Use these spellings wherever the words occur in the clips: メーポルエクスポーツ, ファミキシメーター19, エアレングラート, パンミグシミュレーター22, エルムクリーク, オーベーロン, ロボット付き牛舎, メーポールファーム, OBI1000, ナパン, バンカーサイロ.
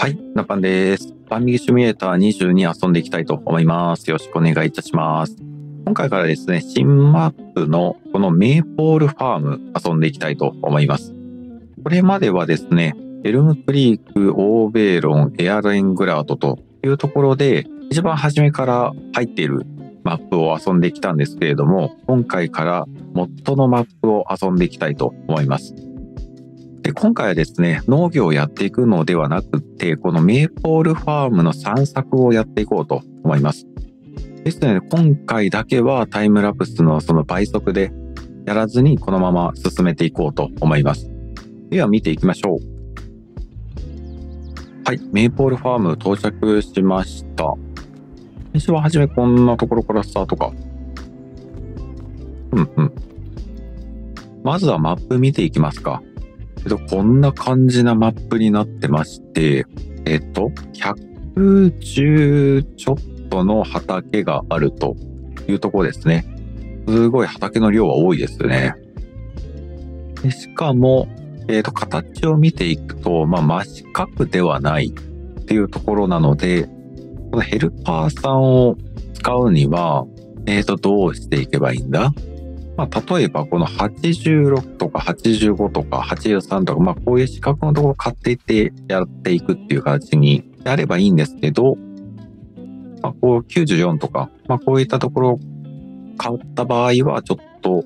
はい、ナパンです。パンミグシミュレーター22遊んでいきたいと思います。よろしくお願いいたします。今回からですね、新マップのこのメーポールファーム遊んでいきたいと思います。これまではですね、エルムクリーク、オーベーロン、エアレングラートというところで、一番初めから入っているマップを遊んできたんですけれども、今回から元のマップを遊んでいきたいと思います。で、今回はですね、農業をやっていくのではなくて、このメーポールファームの散策をやっていこうと思います。ですので、今回だけはタイムラプスのその倍速でやらずに、このまま進めていこうと思います。では見ていきましょう。はい、メーポールファーム到着しました。最初は初めこんなところからスタートか。まずはマップ見ていきますか。こんな感じなマップになってまして、110ちょっとの畑があるというところですね。すごい畑の量は多いですね。でしかも、形を見ていくと、真四角ではないっていうところなので、このヘルパーさんを使うには、どうしていけばいいんだ？例えばこの86とか85とか83とか、こういう四角のところを買っていってやっていくっていう形にやればいいんですけど、こう94とか、こういったところを買った場合はちょっと、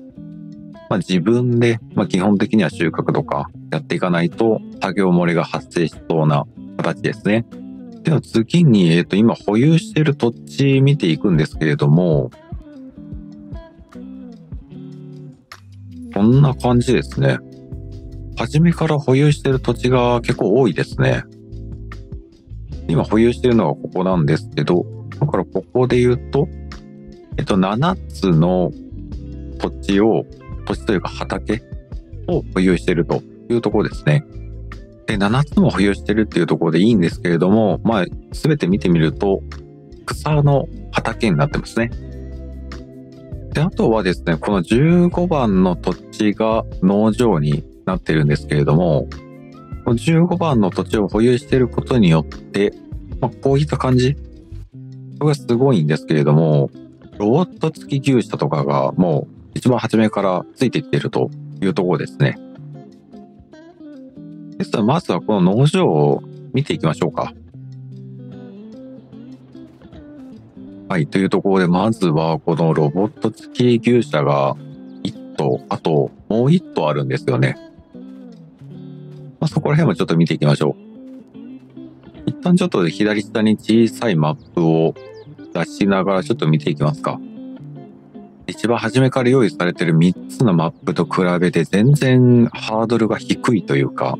自分で、基本的には収穫とかやっていかないと作業漏れが発生しそうな形ですね。では次に、今保有している土地見ていくんですけれども、こんな感じですね。初めから保有している土地が結構多いですね。今保有しているのがここなんですけど、だからここで言うと、7つの土地というか畑を保有しているというところですね。で、7つも保有しているっていうところでいいんですけれども、全て見てみると、草の畑になってますね。で、あとはですね、この15番の土地が農場になってるんですけれども、この15番の土地を保有していることによって、こういった感じこれがすごいんですけれども、ロボット付き牛舎とかがもう、一番初めからついてきているというところですね。ですからまずはこの農場を見ていきましょうか。はい、というところでまずはこのロボット付き牛舎が1頭、あともう1頭あるんですよね。そこら辺もちょっと見ていきましょう。一旦ちょっと左下に小さいマップを出しながらちょっと見ていきますか。一番初めから用意されている3つのマップと比べて全然ハードルが低いというか、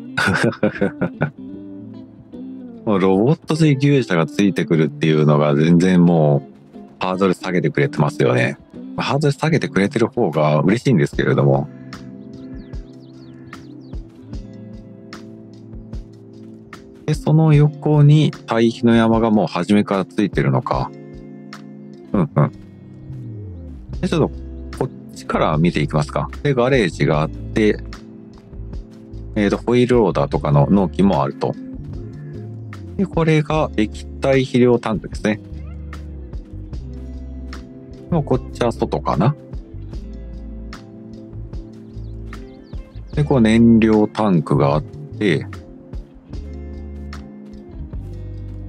ロボット付き牛舎がついてくるっていうのが全然もうハードル下げてくれてますよね。ハードル下げてくれてる方が嬉しいんですけれども。で、その横に堆肥の山がもう初めからついてるのか。ちょっとこっちから見ていきますか。で、ガレージがあって、ホイールローダーとかの納期もあると。で、これが液体肥料タンクですね。もうこっちは外かな。で、こう燃料タンクがあって、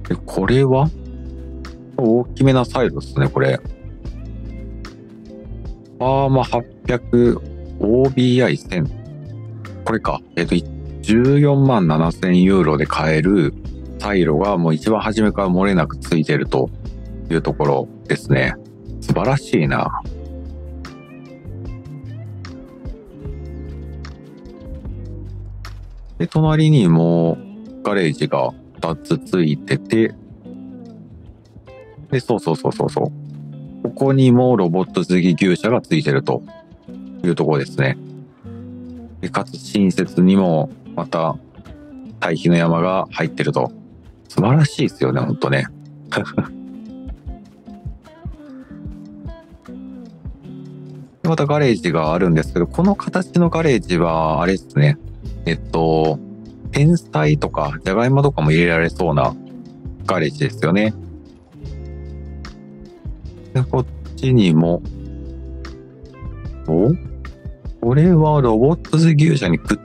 で、これは大きめなサイズですね、これ。ああ、800、OBI1000。これか。147,000ユーロで買えるサイロがもう一番初めから漏れなくついてるというところですね。素晴らしいな。で、隣にもガレージが2つついてて、で、ここにもロボット付き牛舎がついてるというところですね。で、かつ新設にもまた堆肥の山が入ってると。素晴らしいですよね、ほんとね。またガレージがあるんですけど、この形のガレージはあれですね。天菜とかじゃがいもとかも入れられそうなガレッジですよね。でこっちにもお、これはロボットズ牛舎にくっ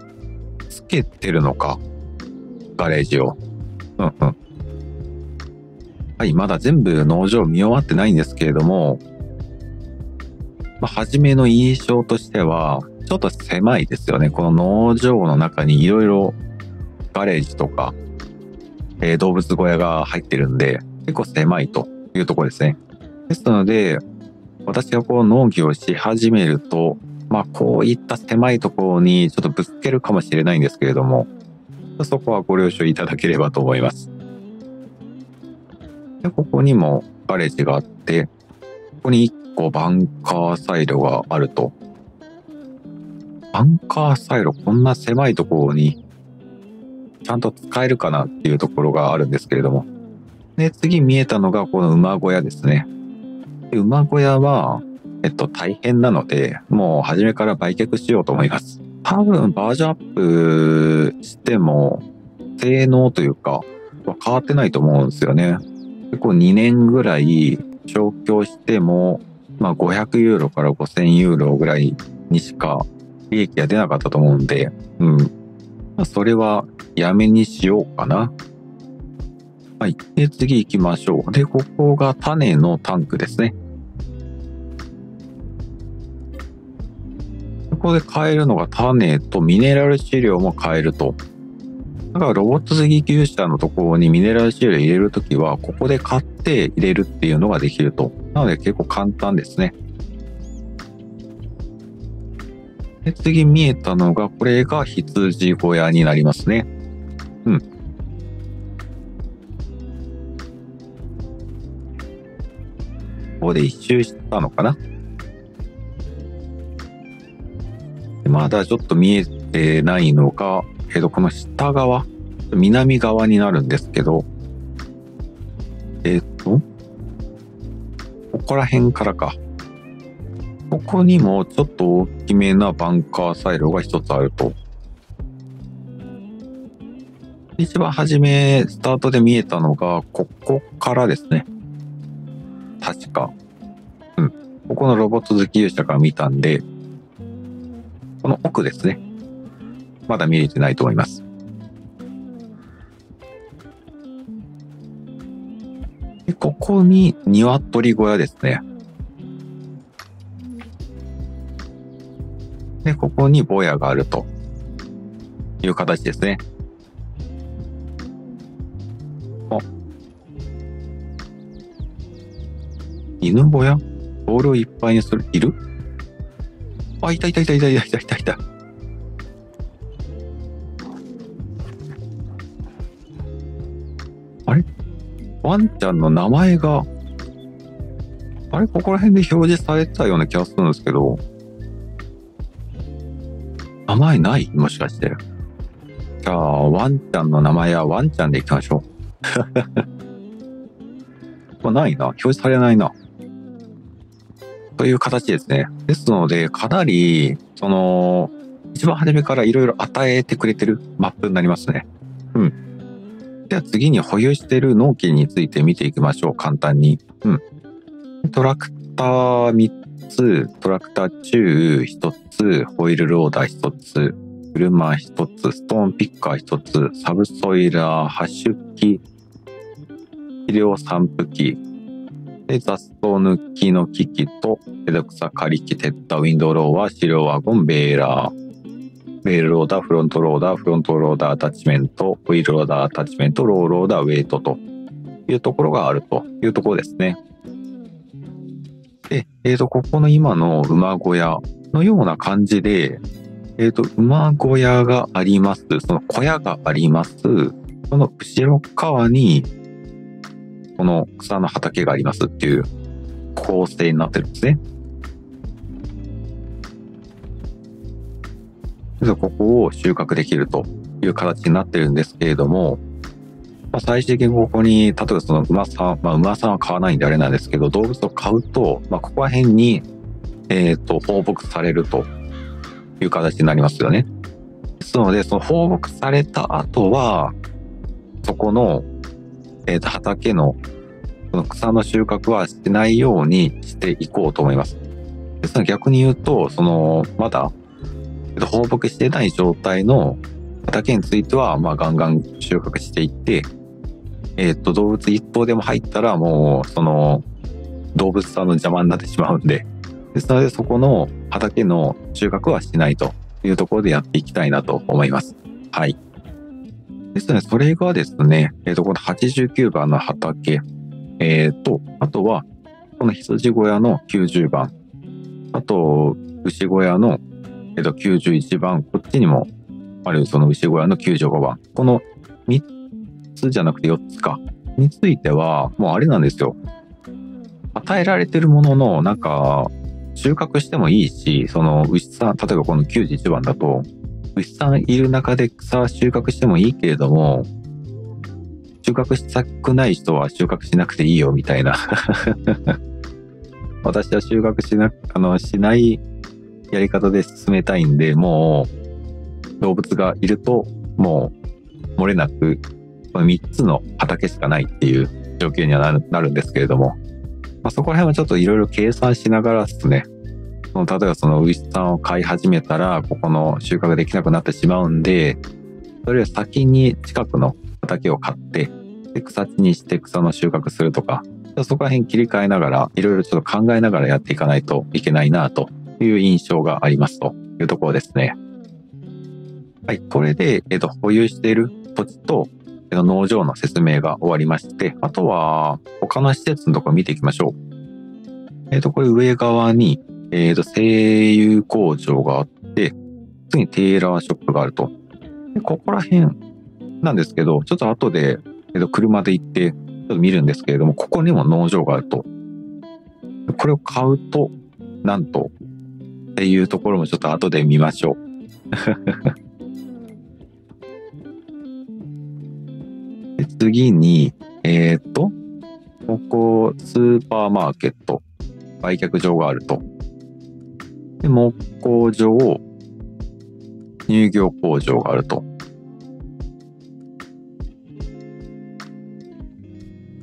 つけてるのかガレージを。うんうん。はい、まだ全部農場見終わってないんですけれども、まあ、初めの印象としては、ちょっと狭いですよね。この農場の中にいろいろガレージとか、動物小屋が入ってるんで、結構狭いというところですね。ですので、私がこう農業をし始めると、まあこういった狭いところにちょっとぶつけるかもしれないんですけれども、そこはご了承いただければと思います。で、ここにもガレージがあって、ここに1個バンカーサイロがあると。バンカーサイロ、こんな狭いところにちゃんと使えるかなっていうところがあるんですけれども。で、次見えたのがこの馬小屋ですね。で、馬小屋は、大変なので、もう初めから売却しようと思います。多分バージョンアップしても、性能というか、変わってないと思うんですよね。結構2年ぐらい消去しても、まあ500ユーロから5000ユーロぐらいにしか利益が出なかったと思うんで、うん。まあそれはやめにしようかな。はい。で、次行きましょう。で、ここが種のタンクですね。ここで買えるのが種とミネラル飼料も買えると。だからロボット次牛舎のところにミネラル飼料入れるときは、ここで買って入れるっていうのができると。なので結構簡単ですね。で、次見えたのが、これが羊小屋になりますね。うん。ここで一周したのかな。まだちょっと見えてないのが、この下側、南側になるんですけど、ここら辺からか。ここにもちょっと大きめなバンカーサイロが一つあると。一番初め、スタートで見えたのが、ここからですね。確か。うん。ここのロボット好き勇者から見たんで、この奥ですね。まだ見えてないと思います。で、ここに鶏小屋ですね。で、ここにボヤがあるという形ですね。あ、犬ボヤ？ボールをいっぱいにする、いる？あ、いたいたいたいたいたいたいたいた。あれ？ワンちゃんの名前が、あれ？ここら辺で表示されてたような気がするんですけど、名前ない？もしかして。じゃあ、ワンちゃんの名前はワンちゃんでいきましょう。まあ、ないな。表示されないな。という形ですね。ですので、かなり、一番初めからいろいろ与えてくれてるマップになりますね。うん。では次に保有している農機について見ていきましょう。簡単に。うん。トラクター3つ、トラクターチュー1つ、ホイールローダー1つ、車1つ、ストーンピッカー1つ、サブソイラー、発出機、肥料散布機、で雑草抜きの機器と、草刈り機、テッタ、ウィンドウローワー、飼料ワゴン、ベーラー、ベールローダー、フロントローダー、フロントローダーアタッチメント、ウィールローダーアタッチメント、ローローダー、ウェイトというところがあるというところですね。で、ここの今の馬小屋のような感じで、馬小屋があります。その小屋があります。その後ろ側に、この草の畑がありますっていう構成になってるんですね。ここを収穫できるという形になってるんですけれども、まあ、最終的にここに、例えばその馬さん、まあ、馬さんは買わないんであれなんですけど、動物を買うと、まあ、ここら辺に、放牧されるという形になりますよね。でですので、その放牧された後は、そこの、畑の、その草の収穫はしてないようにしていこうと思います。ですので逆に言うと、その、まだ、放牧してない状態の畑については、まあ、ガンガン収穫していって、動物一頭でも入ったら、もう、その、動物さんの邪魔になってしまうんで、ですので、そこの畑の収穫はしないというところでやっていきたいなと思います。はい。ですので、それがですね、この89番の畑、あとは、この羊小屋の90番、あと、牛小屋の、91番、こっちにもある、その牛小屋の95番、この3つじゃなくて4つか、については、もうあれなんですよ。与えられてるものの、なんか、収穫してもいいし、その牛さん、例えばこの91番だと、牛さんいる中で草収穫してもいいけれども、収穫したくない人は収穫しなくていいよみたいな。私は収穫しないやり方で進めたいんで、もう動物がいるともう漏れなく3つの畑しかないっていう状況にはなるんですけれども、まあ、そこら辺はちょっといろいろ計算しながらですね、例えばその牛さんを飼い始めたらここの収穫できなくなってしまうんで、それより先に近くの畑を買って、で草地にして草の収穫するとか、そこら辺切り替えながら、いろいろちょっと考えながらやっていかないといけないなという印象がありますというところですね。はい、これで、保有している土地と、農場の説明が終わりまして、あとは他の施設のところ見ていきましょう。これ上側に、精油工場があって、次にテーラーショップがあると。でここら辺なんですけど、ちょっと後で、車で行って、ちょっと見るんですけれども、ここにも農場があると。これを買うと、なんと、っていうところもちょっと後で見ましょう。で次に、ここ、スーパーマーケット、売却場があると。で木工場、乳業工場があると。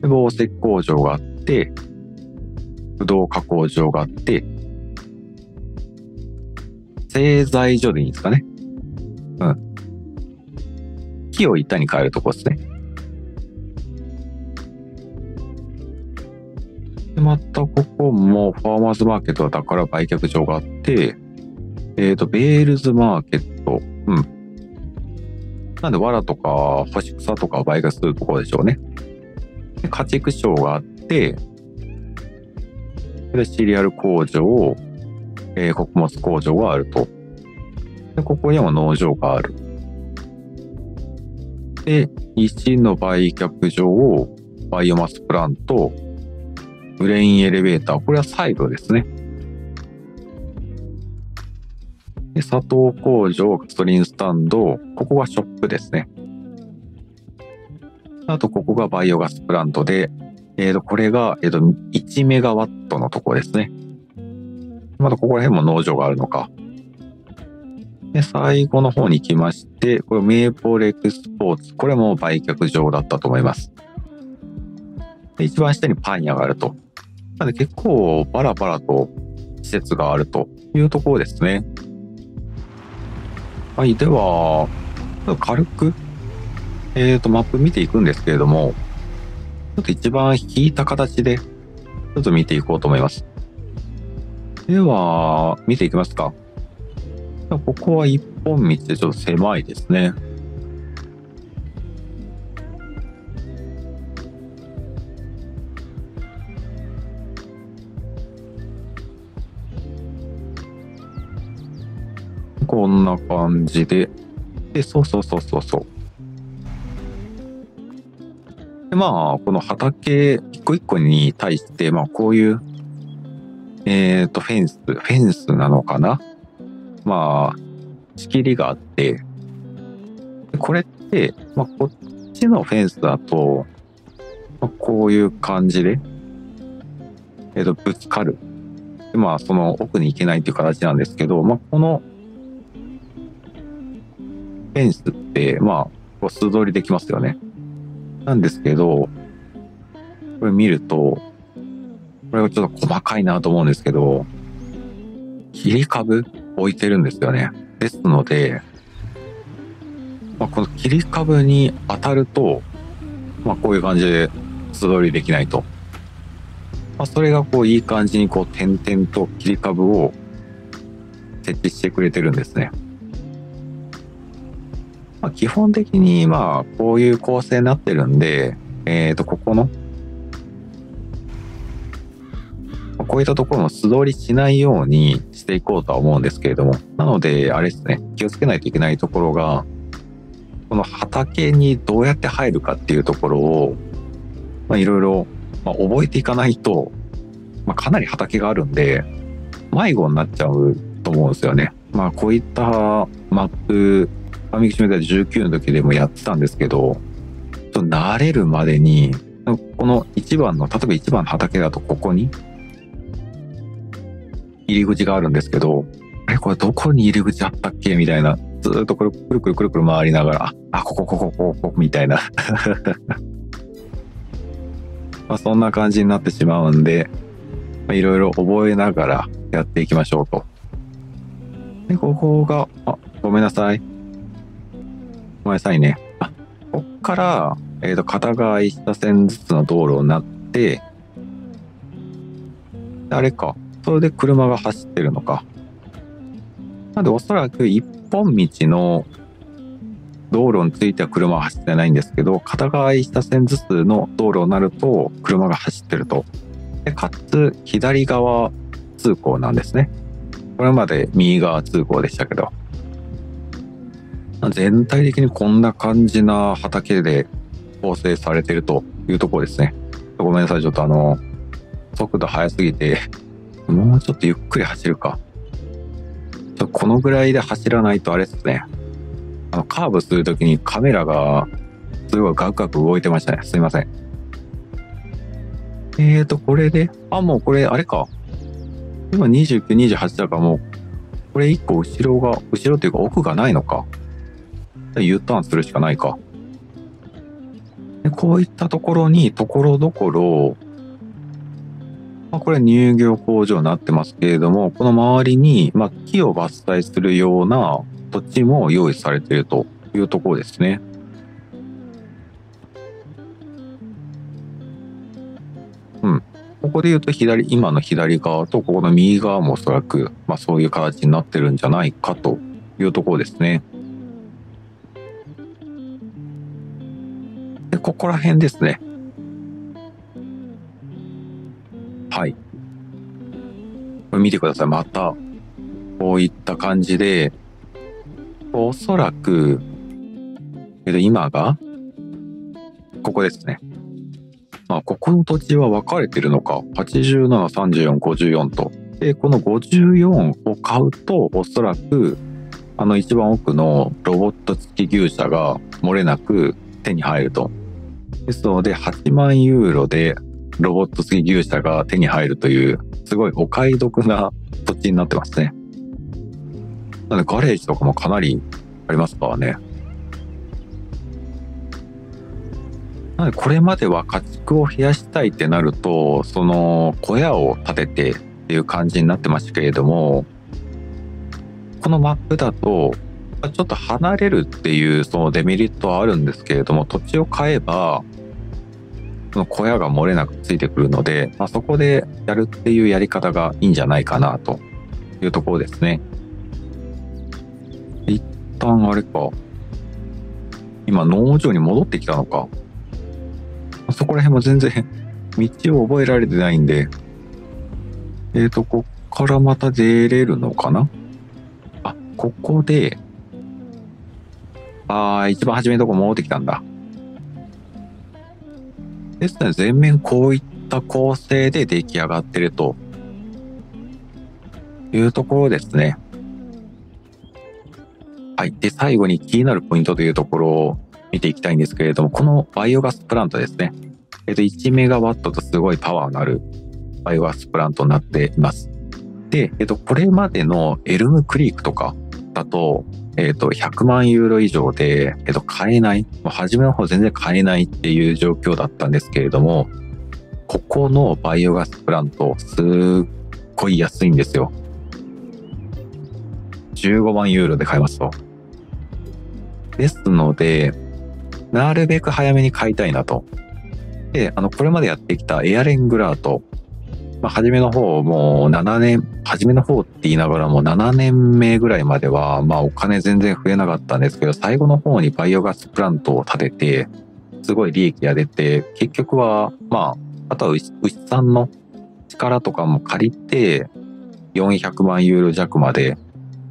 紡績工場があって、ぶどう加工場があって、製材所でいいんですかね。うん。木を板に変えるとこですね。で、またここもファーマーズマーケットだから売却場があって、ベールズマーケット。うん。なんで、藁とか干し草とか売却するところでしょうね。家畜商があって、シリアル工場、穀物工場があると。で、ここにも農場がある。で、石の売却場、バイオマスプラント、ブレインエレベーター、これはサイドですね。で、砂糖工場、ガソリンスタンド、ここはショップですね。あと、ここがバイオガスプラントで、これが、1メガワットのところですね。また、ここら辺も農場があるのか。で、最後の方に行きまして、これ、メーポルエクスポーツ。これも売却場だったと思います。で、一番下にパン屋があると。なので、結構、バラバラと施設があるというところですね。はい、では、軽く、マップ見ていくんですけれども、ちょっと一番引いた形で、ちょっと見ていこうと思います。では、見ていきますか。ここは一本道でちょっと狭いですね。こんな感じで、そう。でまあ、この畑一個一個に対して、まあ、こういう、フェンスなのかな、まあ、仕切りがあって、これって、まあ、こっちのフェンスだと、まあ、こういう感じで、ぶつかる。でまあ、その奥に行けないっていう形なんですけど、まあ、この、フェンスって、まあ、素通りできますよね。なんですけど、これ見ると、これがちょっと細かいなと思うんですけど、切り株置いてるんですよね。ですので、まあ、この切り株に当たると、まあ、こういう感じで素通りできないと。まあ、それがこういい感じにこう点々と切り株を設置してくれてるんですね。まあ、基本的にまあこういう構成になってるんで、ここのこういったところも素通りしないようにしていこうとは思うんですけれども、なのであれですね、気をつけないといけないところが、この畑にどうやって入るかっていうところをいろいろ覚えていかないと、まあ、かなり畑があるんで迷子になっちゃうと思うんですよね。まあ、こういったマップファミキシメーター19の時でもやってたんですけど、ちょっと慣れるまでにこの1番の例えば1番の畑だとここに入り口があるんですけど、あれこれどこに入り口あったっけみたいな、ずっとこれくるくるくるくる回りながら、あ、ここみたいなまあそんな感じになってしまうんで、いろいろ覚えながらやっていきましょうと。で、ここが、あ、ごめんなさい。ごめんなさいね。あ、こっから、片側1車線ずつの道路になって、あれか。それで車が走ってるのか。なんでおそらく一本道の道路については車は走ってないんですけど、片側1車線ずつの道路になると車が走ってると。で、かつ左側通行なんですね。これまで右側通行でしたけど。全体的にこんな感じな畑で構成されてるというところですね。ごめんなさい。ちょっと速度速すぎて、もうちょっとゆっくり走るか。ちょ、このぐらいで走らないとあれですね。カーブするときにカメラがすごいガクガク動いてましたね。すいません。これで、あ、もうこれ、あれか。今29、28だからもう、これ1個後ろっていうか奥がないのか。U ターンするしかないか。で、こういったところに、ところどころ、まあ、これ乳業工場になってますけれども、この周りに、まあ、木を伐採するような土地も用意されているというところですね。うん。ここで言うと今の左側とここの右側もおそらく、まあ、そういう形になってるんじゃないかというところですね。で、ここら辺ですね。はい。これ見てください。また、こういった感じで、おそらく、今が、ここですね。まあ、ここの土地は分かれてるのか。87、34、54と。で、この54を買うと、おそらく、一番奥のロボット付き牛舎が漏れなく手に入ると。ですので、8万ユーロで、ロボット付き牛舎が手に入るという、すごいお買い得な土地になってますね。なのでガレージとかもかなりありますからね。なのでこれまでは家畜を増やしたいってなると、その小屋を建ててっていう感じになってましたけれども、このマップだと、ちょっと離れるっていうそのデメリットはあるんですけれども、土地を買えば、その小屋が漏れなくついてくるので、まあ、そこでやるっていうやり方がいいんじゃないかなというところですね。一旦あれか、今農場に戻ってきたのか。そこら辺も全然道を覚えられてないんで、こっからまた出れるのかな。あ、ここで、あ、一番初めのとこ戻ってきたんだ。ですね、全面こういった構成で出来上がってるというところですね。はい。で、最後に気になるポイントというところを見ていきたいんですけれども、このバイオガスプラントですね。1メガワットとすごいパワーのあるバイオガスプラントになっています。で、これまでのエルムクリークとかだと、100万ユーロ以上で、買えない。初めの方全然買えないっていう状況だったんですけれども、ここのバイオガスプラント、すっごい安いんですよ。15万ユーロで買えますと。ですので、なるべく早めに買いたいなと。で、これまでやってきたエアレングラート。初めの方、もう初めの方って言いながらも7年目ぐらいまでは、お金全然増えなかったんですけど、最後の方にバイオガスプラントを建てて、すごい利益が出て、結局は、あとは牛さんの力とかも借りて、400万ユーロ弱まで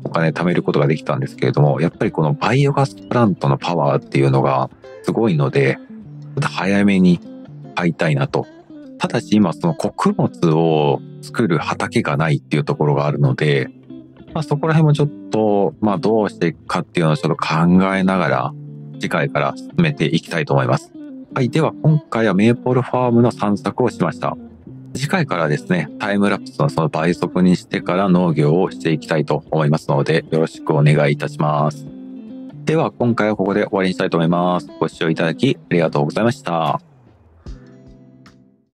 お金貯めることができたんですけれども、やっぱりこのバイオガスプラントのパワーっていうのがすごいので、ちょっと早めに買いたいなと。ただし今その穀物を作る畑がないっていうところがあるので、そこら辺もちょっと、どうしていくかっていうのをちょっと考えながら次回から進めていきたいと思います。はい。では今回はメーポルファームの散策をしました。次回からですね、タイムラプスのその倍速にしてから農業をしていきたいと思いますので、よろしくお願いいたします。では今回はここで終わりにしたいと思います。ご視聴いただきありがとうございました。